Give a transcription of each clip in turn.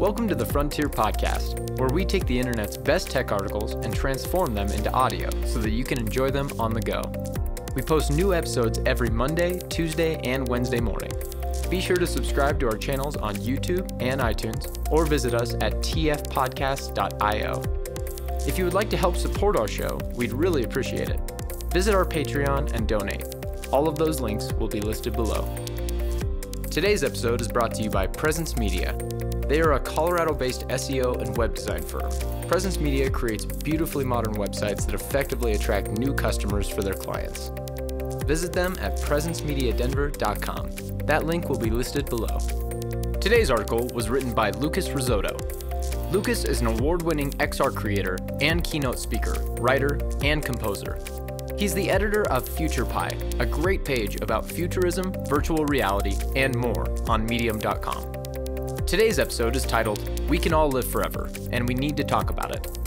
Welcome to The Frontier Podcast, where we take the internet's best tech articles and transform them into audio so that you can enjoy them on the go. We post new episodes every Monday, Tuesday, and Wednesday morning. Be sure to subscribe to our channels on YouTube and iTunes, or visit us at tfpodcast.io. If you would like to help support our show, we'd really appreciate it. Visit our Patreon and donate. All of those links will be listed below. Today's episode is brought to you by Presence Media. They are a Colorado-based SEO and web design firm. Presence Media creates beautifully modern websites that effectively attract new customers for their clients. Visit them at PresenceMediaDenver.com. That link will be listed below. Today's article was written by Lucas Rizzotto. Lucas is an award-winning XR creator and keynote speaker, writer, and composer. He's the editor of FuturePi, a great page about futurism, virtual reality, and more on Medium.com. Today's episode is titled, We Can All Live Forever, and We Need to Talk About It.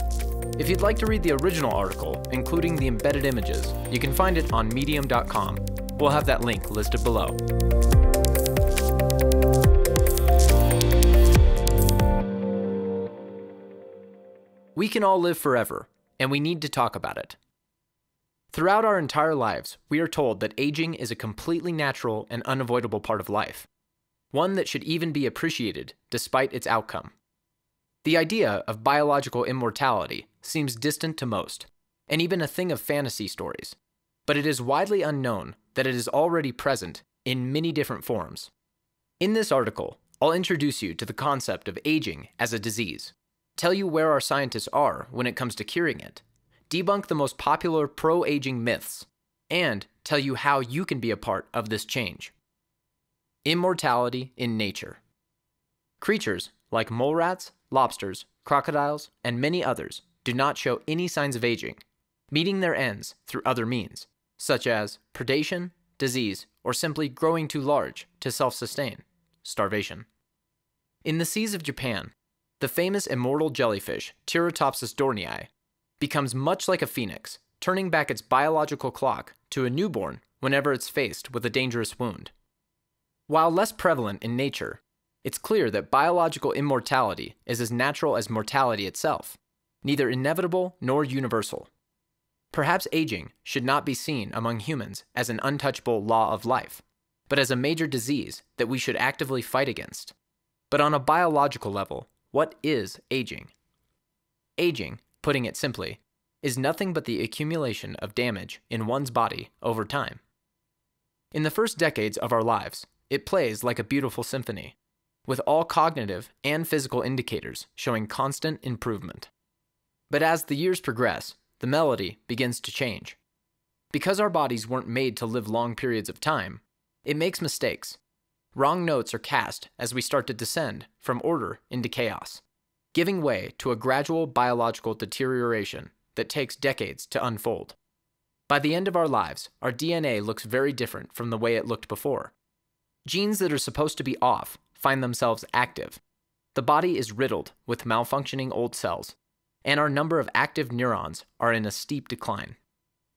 If you'd like to read the original article, including the embedded images, you can find it on medium.com. We'll have that link listed below. We can all live forever, and we need to talk about it. Throughout our entire lives, we are told that aging is a completely natural and unavoidable part of life. One that should even be appreciated, despite its outcome. The idea of biological immortality seems distant to most, and even a thing of fantasy stories, but it is widely unknown that it is already present in many different forms. In this article, I'll introduce you to the concept of aging as a disease, tell you where our scientists are when it comes to curing it, debunk the most popular pro-aging myths, and tell you how you can be a part of this change. Immortality in nature. Creatures like mole rats, lobsters, crocodiles, and many others do not show any signs of aging, meeting their ends through other means, such as predation, disease, or simply growing too large to self-sustain, starvation. In the seas of Japan, the famous immortal jellyfish Turritopsis dohrnii becomes much like a phoenix, turning back its biological clock to a newborn whenever it's faced with a dangerous wound. While less prevalent in nature, it's clear that biological immortality is as natural as mortality itself, neither inevitable nor universal. Perhaps aging should not be seen among humans as an untouchable law of life, but as a major disease that we should actively fight against. But on a biological level, what is aging? Aging, putting it simply, is nothing but the accumulation of damage in one's body over time. In the first decades of our lives, it plays like a beautiful symphony, with all cognitive and physical indicators showing constant improvement. But as the years progress, the melody begins to change. Because our bodies weren't made to live long periods of time, it makes mistakes. Wrong notes are cast as we start to descend from order into chaos, giving way to a gradual biological deterioration that takes decades to unfold. By the end of our lives, our DNA looks very different from the way it looked before. Genes that are supposed to be off find themselves active. The body is riddled with malfunctioning old cells, and our number of active neurons are in a steep decline.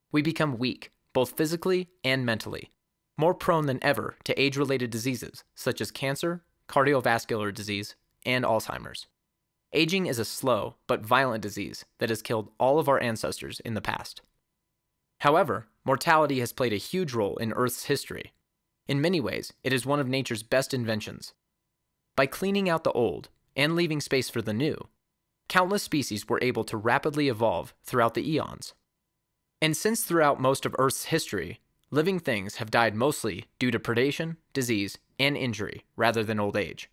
We become weak, both physically and mentally, more prone than ever to age-related diseases such as cancer, cardiovascular disease, and Alzheimer's. Aging is a slow but violent disease that has killed all of our ancestors in the past. However, mortality has played a huge role in Earth's history. In many ways, it is one of nature's best inventions. By cleaning out the old and leaving space for the new, countless species were able to rapidly evolve throughout the eons. And since throughout most of Earth's history, living things have died mostly due to predation, disease, and injury rather than old age.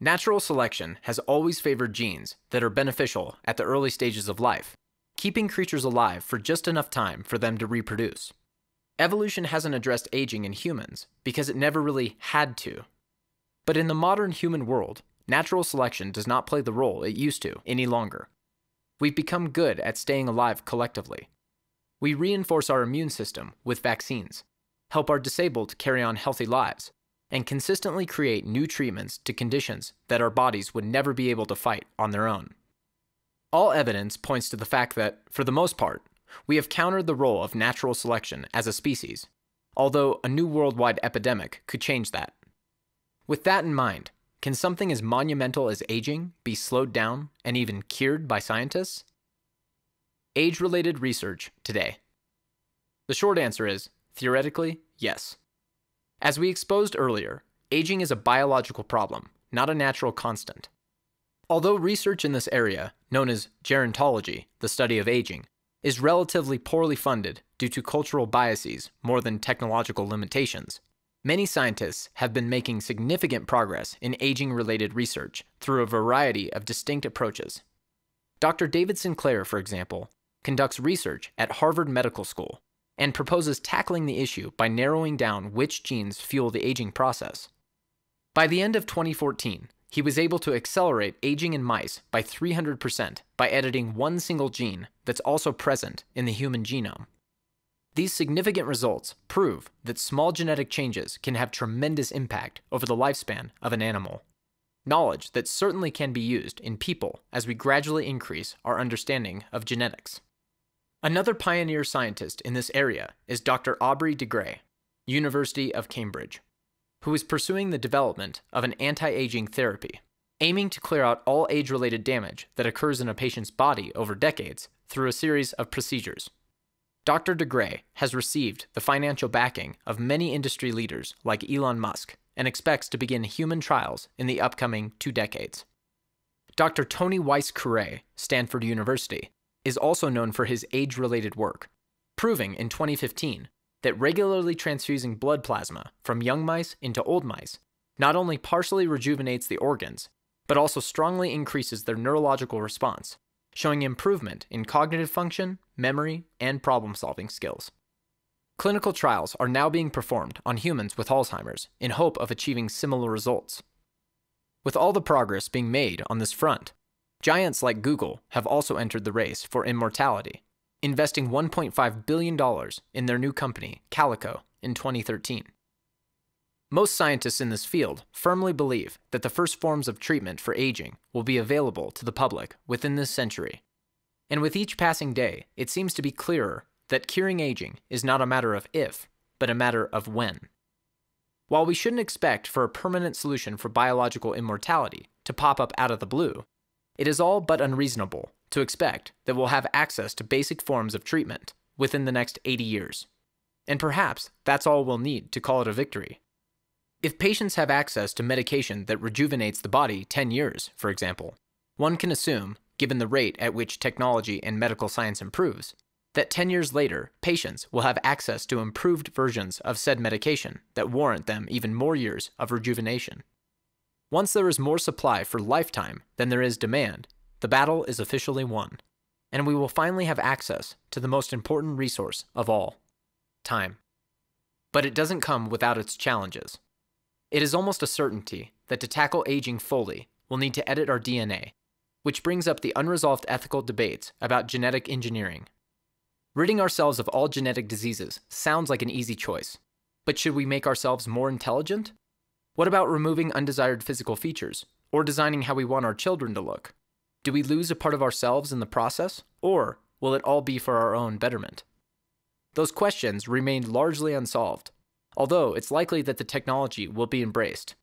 Natural selection has always favored genes that are beneficial at the early stages of life, keeping creatures alive for just enough time for them to reproduce. Evolution hasn't addressed aging in humans because it never really had to. But in the modern human world, natural selection does not play the role it used to any longer. We've become good at staying alive collectively. We reinforce our immune system with vaccines, help our disabled carry on healthy lives, and consistently create new treatments to conditions that our bodies would never be able to fight on their own. All evidence points to the fact that, for the most part, we have countered the role of natural selection as a species, although a new worldwide epidemic could change that. With that in mind, Can something as monumental as aging be slowed down and even cured by scientists? Age-related research today. The short answer is, theoretically, yes. As we exposed earlier, aging is a biological problem, not a natural constant. Although research in this area, known as gerontology, the study of aging, is relatively poorly funded due to cultural biases more than technological limitations, many scientists have been making significant progress in aging-related research through a variety of distinct approaches. Dr. David Sinclair, for example, conducts research at Harvard Medical School and proposes tackling the issue by narrowing down which genes fuel the aging process. By the end of 2014, he was able to accelerate aging in mice by 300% by editing one single gene that's also present in the human genome. These significant results prove that small genetic changes can have tremendous impact over the lifespan of an animal. Knowledge that certainly can be used in people as we gradually increase our understanding of genetics. Another pioneer scientist in this area is Dr. Aubrey de Grey, University of Cambridge, who is pursuing the development of an anti-aging therapy, aiming to clear out all age-related damage that occurs in a patient's body over decades through a series of procedures. Dr. de Grey has received the financial backing of many industry leaders like Elon Musk and expects to begin human trials in the upcoming 2 decades. Dr. Tony Wyss-Coray, Stanford University, is also known for his age-related work, proving in 2015 that regularly transfusing blood plasma from young mice into old mice not only partially rejuvenates the organs, but also strongly increases their neurological response, showing improvement in cognitive function, memory, and problem-solving skills. Clinical trials are now being performed on humans with Alzheimer's in hope of achieving similar results. With all the progress being made on this front, giants like Google have also entered the race for immortality, investing $1.5 billion in their new company, Calico, in 2013. Most scientists in this field firmly believe that the first forms of treatment for aging will be available to the public within this century. And with each passing day, it seems to be clearer that curing aging is not a matter of if, but a matter of when. While we shouldn't expect for a permanent solution for biological immortality to pop up out of the blue, it is all but unreasonable to expect that we'll have access to basic forms of treatment within the next 80 years. And perhaps that's all we'll need to call it a victory. If patients have access to medication that rejuvenates the body 10 years, for example, one can assume, given the rate at which technology and medical science improves, that 10 years later, patients will have access to improved versions of said medication that warrant them even more years of rejuvenation. Once there is more supply for lifetime than there is demand, the battle is officially won, and we will finally have access to the most important resource of all, time. But it doesn't come without its challenges. It is almost a certainty that to tackle aging fully, we'll need to edit our DNA, which brings up the unresolved ethical debates about genetic engineering. Ridding ourselves of all genetic diseases sounds like an easy choice, but should we make ourselves more intelligent? What about removing undesired physical features, or designing how we want our children to look? Do we lose a part of ourselves in the process, or will it all be for our own betterment? Those questions remain largely unsolved, although it's likely that the technology will be embraced.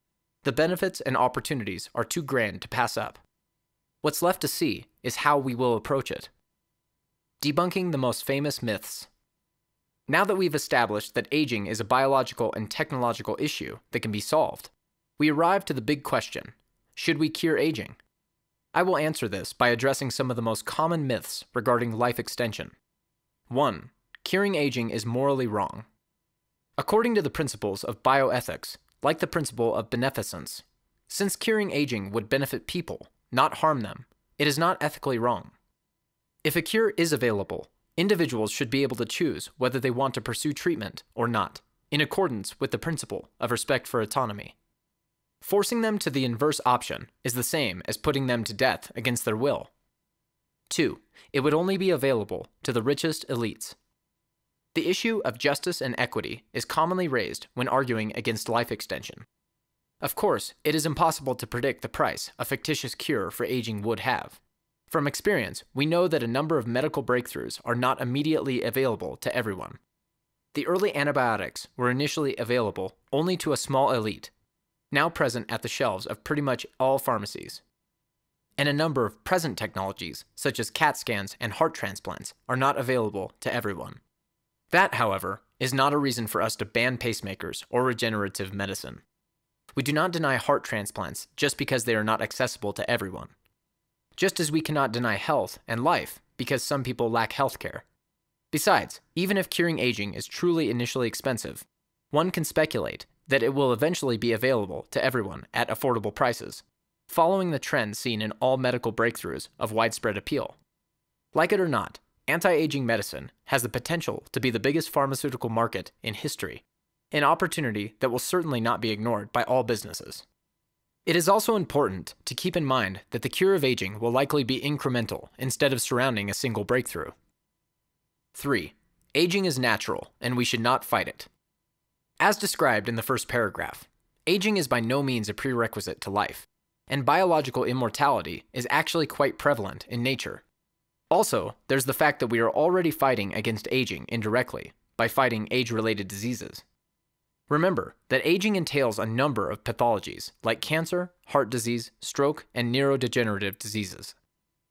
The benefits and opportunities are too grand to pass up. What's left to see is how we will approach it. Debunking the most famous myths. Now that we've established that aging is a biological and technological issue that can be solved, we arrive to the big question: should we cure aging? I will answer this by addressing some of the most common myths regarding life extension. 1. Curing aging is morally wrong. According to the principles of bioethics, like the principle of beneficence, since curing aging would benefit people, not harm them, it is not ethically wrong. If a cure is available, individuals should be able to choose whether they want to pursue treatment or not, in accordance with the principle of respect for autonomy. Forcing them to the inverse option is the same as putting them to death against their will. 2. It would only be available to the richest elites. The issue of justice and equity is commonly raised when arguing against life extension. Of course, it is impossible to predict the price a fictitious cure for aging would have. From experience, we know that a number of medical breakthroughs are not immediately available to everyone. The early antibiotics were initially available only to a small elite. now present at the shelves of pretty much all pharmacies. And a number of present technologies, such as CAT scans and heart transplants, are not available to everyone. That, however, is not a reason for us to ban pacemakers or regenerative medicine. We do not deny heart transplants just because they are not accessible to everyone. Just as we cannot deny health and life because some people lack health care. Besides, even if curing aging is truly initially expensive, one can speculate that it will eventually be available to everyone at affordable prices, following the trend seen in all medical breakthroughs of widespread appeal. Like it or not, anti-aging medicine has the potential to be the biggest pharmaceutical market in history, an opportunity that will certainly not be ignored by all businesses. It is also important to keep in mind that the cure of aging will likely be incremental instead of surrounding a single breakthrough. 3. Aging is natural, and we should not fight it. As described in the first paragraph, aging is by no means a prerequisite to life, and biological immortality is actually quite prevalent in nature. Also, there's the fact that we are already fighting against aging indirectly by fighting age-related diseases. Remember that aging entails a number of pathologies like cancer, heart disease, stroke, and neurodegenerative diseases.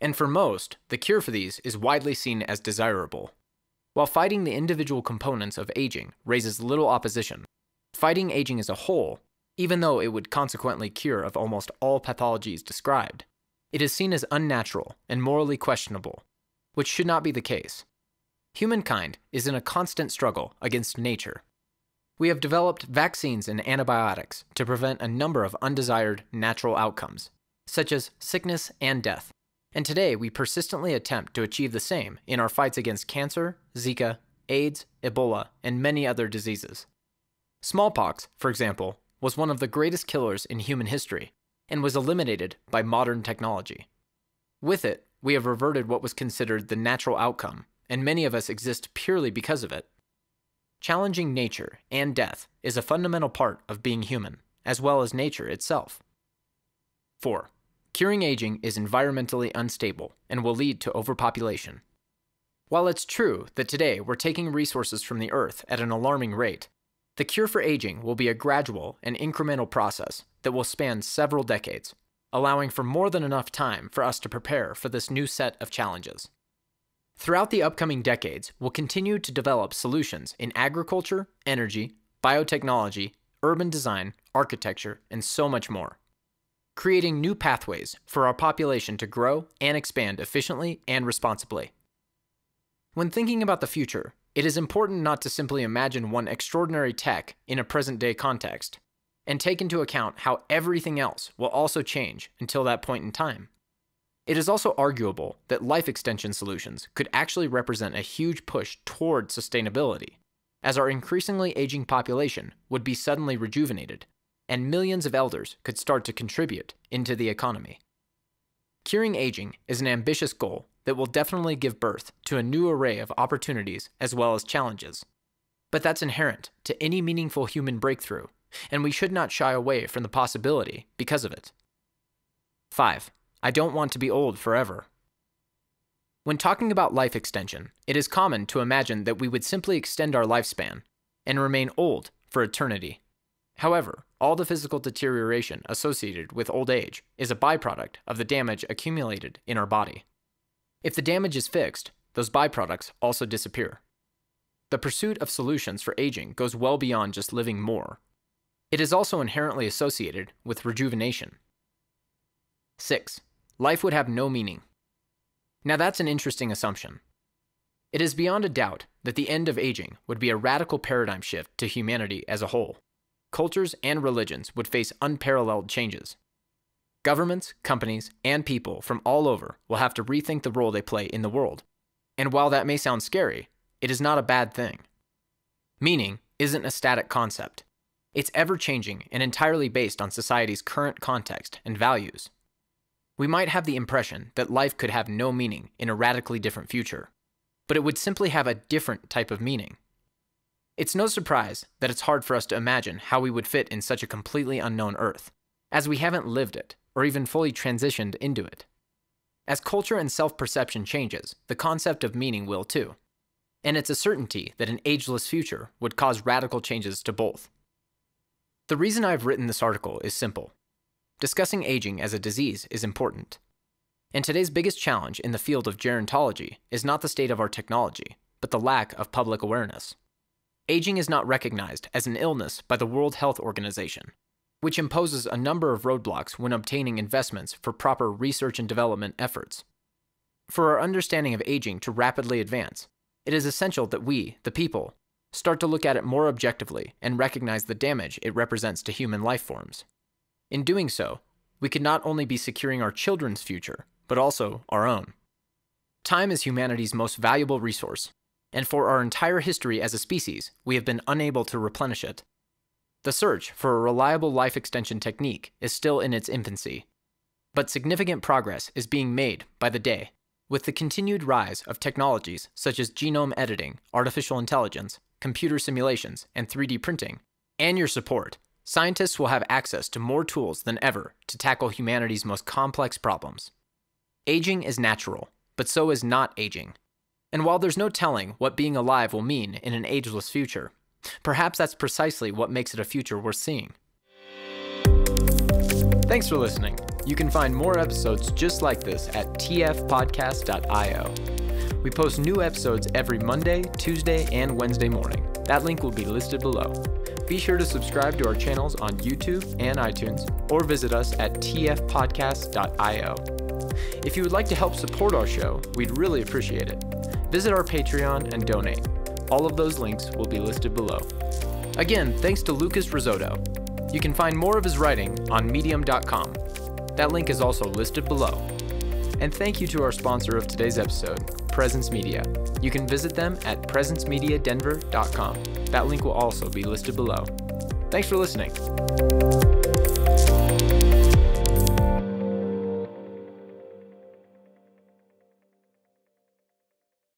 And for most, the cure for these is widely seen as desirable. While fighting the individual components of aging raises little opposition, fighting aging as a whole, even though it would consequently cure of almost all pathologies described, it is seen as unnatural and morally questionable, which should not be the case. Humankind is in a constant struggle against nature. We have developed vaccines and antibiotics to prevent a number of undesired natural outcomes, such as sickness and death, and today we persistently attempt to achieve the same in our fights against cancer, Zika, AIDS, Ebola, and many other diseases. Smallpox, for example, was one of the greatest killers in human history and was eliminated by modern technology. With it, we have reverted what was considered the natural outcome, and many of us exist purely because of it. Challenging nature and death is a fundamental part of being human, as well as nature itself. 4. Curing aging is environmentally unstable and will lead to overpopulation. While it's true that today we're taking resources from the Earth at an alarming rate, the cure for aging will be a gradual and incremental process that will span several decades, allowing for more than enough time for us to prepare for this new set of challenges. Throughout the upcoming decades, we'll continue to develop solutions in agriculture, energy, biotechnology, urban design, architecture, and so much more, creating new pathways for our population to grow and expand efficiently and responsibly. When thinking about the future, it is important not to simply imagine one extraordinary tech in a present-day context, and take into account how everything else will also change until that point in time. It is also arguable that life extension solutions could actually represent a huge push toward sustainability, as our increasingly aging population would be suddenly rejuvenated, and millions of elders could start to contribute into the economy. Curing aging is an ambitious goal that will definitely give birth to a new array of opportunities as well as challenges. But that's inherent to any meaningful human breakthrough, and we should not shy away from the possibility because of it. 5. I don't want to be old forever. When talking about life extension, it is common to imagine that we would simply extend our lifespan and remain old for eternity. However, all the physical deterioration associated with old age is a byproduct of the damage accumulated in our body. If the damage is fixed, those byproducts also disappear. The pursuit of solutions for aging goes well beyond just living more. It is also inherently associated with rejuvenation. 6. Life would have no meaning. Now that's an interesting assumption. It is beyond a doubt that the end of aging would be a radical paradigm shift to humanity as a whole. Cultures and religions would face unparalleled changes. Governments, companies, and people from all over will have to rethink the role they play in the world. And while that may sound scary, it is not a bad thing. Meaning isn't a static concept. It's ever-changing and entirely based on society's current context and values. We might have the impression that life could have no meaning in a radically different future, but it would simply have a different type of meaning. It's no surprise that it's hard for us to imagine how we would fit in such a completely unknown Earth, as we haven't lived it or even fully transitioned into it. As culture and self-perception changes, the concept of meaning will too, and it's a certainty that an ageless future would cause radical changes to both. The reason I've written this article is simple. Discussing aging as a disease is important. And today's biggest challenge in the field of gerontology is not the state of our technology, but the lack of public awareness. Aging is not recognized as an illness by the World Health Organization, which imposes a number of roadblocks when obtaining investments for proper research and development efforts. For our understanding of aging to rapidly advance, it is essential that we, the people, start to look at it more objectively and recognize the damage it represents to human life forms. In doing so, we could not only be securing our children's future, but also our own. Time is humanity's most valuable resource, and for our entire history as a species, we have been unable to replenish it. The search for a reliable life extension technique is still in its infancy, but significant progress is being made by the day with the continued rise of technologies such as genome editing, artificial intelligence, computer simulations, and 3D printing, and your support. Scientists will have access to more tools than ever to tackle humanity's most complex problems. Aging is natural, but so is not aging. And while there's no telling what being alive will mean in an ageless future, perhaps that's precisely what makes it a future worth seeing. Thanks for listening. You can find more episodes just like this at tfpodcast.io. We post new episodes every Monday, Tuesday, and Wednesday morning. That link will be listed below. Be sure to subscribe to our channels on YouTube and iTunes, or visit us at tfpodcast.io. If you would like to help support our show, we'd really appreciate it. Visit our Patreon and donate. All of those links will be listed below. Again, thanks to Lucas Rizzotto. You can find more of his writing on medium.com. That link is also listed below. And thank you to our sponsor of today's episode, Presence Media. You can visit them at PresenceMediaDenver.com. That link will also be listed below. Thanks for listening.